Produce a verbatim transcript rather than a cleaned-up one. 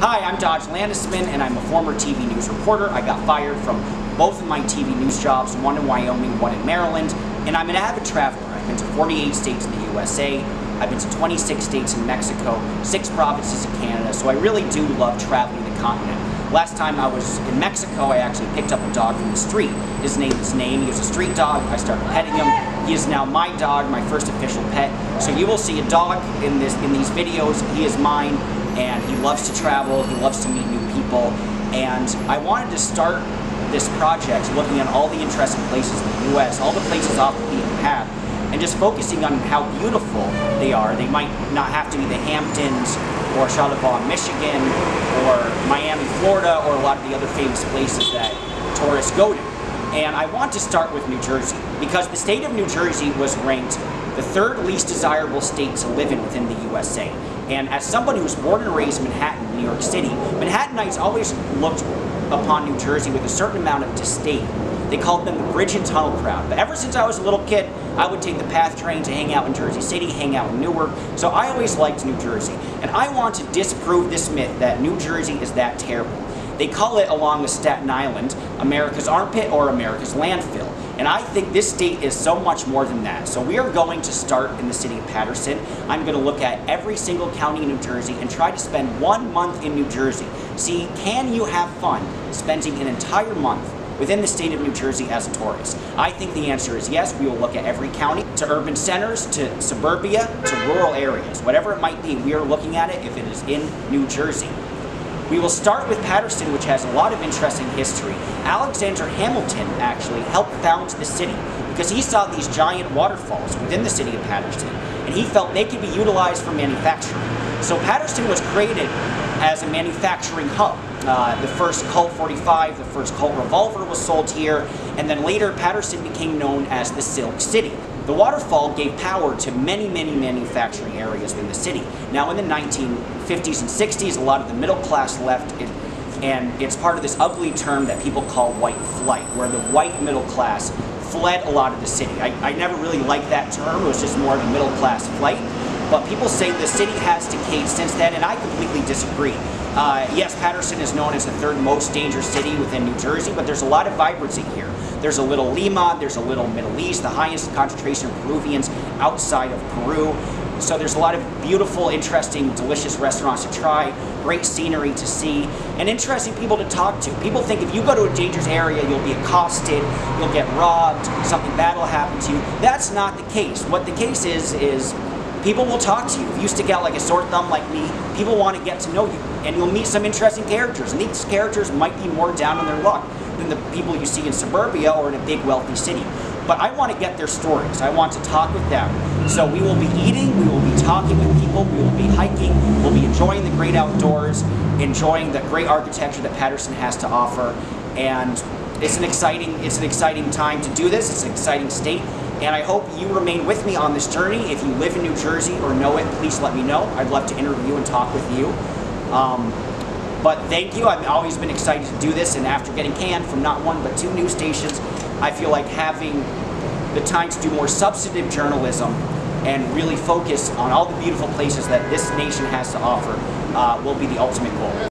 Hi, I'm Dodge Landesman, and I'm a former T V news reporter. I got fired from both of my T V news jobs, one in Wyoming, one in Maryland, and I'm an avid traveler. I've been to forty-eight states in the U S A, I've been to twenty-six states in Mexico, six provinces in Canada, so I really do love traveling the continent. Last time I was in Mexico, I actually picked up a dog from the street. His name is Name. He was a street dog. I started petting him. He is now my dog, my first official pet. So you will see a dog in, this, in these videos. He is mine. And he loves to travel, he loves to meet new people, and I wanted to start this project looking at all the interesting places in the U S, all the places off the beaten path, and just focusing on how beautiful they are. They might not have to be the Hamptons, or Charlevoix, Michigan, or Miami, Florida, or a lot of the other famous places that tourists go to. And I want to start with New Jersey, because the state of New Jersey was ranked the third least desirable state to live in within the U S A. And as someone who was born and raised in Manhattan, New York City, Manhattanites always looked upon New Jersey with a certain amount of disdain. They called them the bridge and tunnel crowd. But ever since I was a little kid, I would take the PATH train to hang out in Jersey City, hang out in Newark. So I always liked New Jersey. And I want to disprove this myth that New Jersey is that terrible. They call it, along with Staten Island, America's armpit or America's landfill. And I think this state is so much more than that. So we are going to start in the city of Paterson. I'm going to look at every single county in New Jersey and try to spend one month in New Jersey. See, can you have fun spending an entire month within the state of New Jersey as a tourist? I think the answer is yes. We will look at every county, to urban centers, to suburbia, to rural areas. Whatever it might be, we are looking at it if it is in New Jersey. We will start with Paterson, which has a lot of interesting history. Alexander Hamilton actually helped found the city because he saw these giant waterfalls within the city of Paterson, and he felt they could be utilized for manufacturing. So Paterson was created as a manufacturing hub. Uh, the first Colt forty-five, the first Colt revolver was sold here, and then later Paterson became known as the Silk City. The waterfall gave power to many, many manufacturing areas in the city. Now in the nineteen fifties and sixties, a lot of the middle class left, in, and it's part of this ugly term that people call white flight, where the white middle class fled a lot of the city. I, I never really liked that term, it was just more of a middle class flight. But people say the city has decayed since then, and I completely disagree. Uh, yes, Paterson is known as the third most dangerous city within New Jersey, but there's a lot of vibrancy here. There's a little Lima, there's a little Middle East, the highest concentration of Peruvians outside of Peru. So there's a lot of beautiful, interesting, delicious restaurants to try, great scenery to see, and interesting people to talk to. People think if you go to a dangerous area, you'll be accosted, you'll get robbed, something bad will happen to you. That's not the case. What the case is, is people will talk to you. If you stick out like a sore thumb like me, people want to get to know you, and you'll meet some interesting characters, and these characters might be more down on their luck than the people you see in suburbia or in a big wealthy city. But I want to get their stories. I want to talk with them. So we will be eating, we will be talking with people, we will be hiking, we'll be enjoying the great outdoors, enjoying the great architecture that Paterson has to offer. And it's an exciting, it's an exciting time to do this. It's an exciting state. And I hope you remain with me on this journey. If you live in New Jersey or know it, please let me know. I'd love to interview and talk with you. Um, But thank you, I've always been excited to do this, and after getting canned from not one but two news stations, I feel like having the time to do more substantive journalism and really focus on all the beautiful places that this nation has to offer uh, will be the ultimate goal.